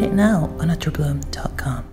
get it now on outerbloom.com.